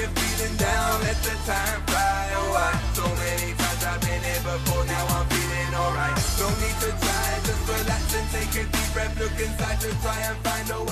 you're feeling down, let the time fly. Oh, so many times I've been here before, now I'm feeling alright. No need to try, just relax and take a deep breath. Look inside to try and find a way.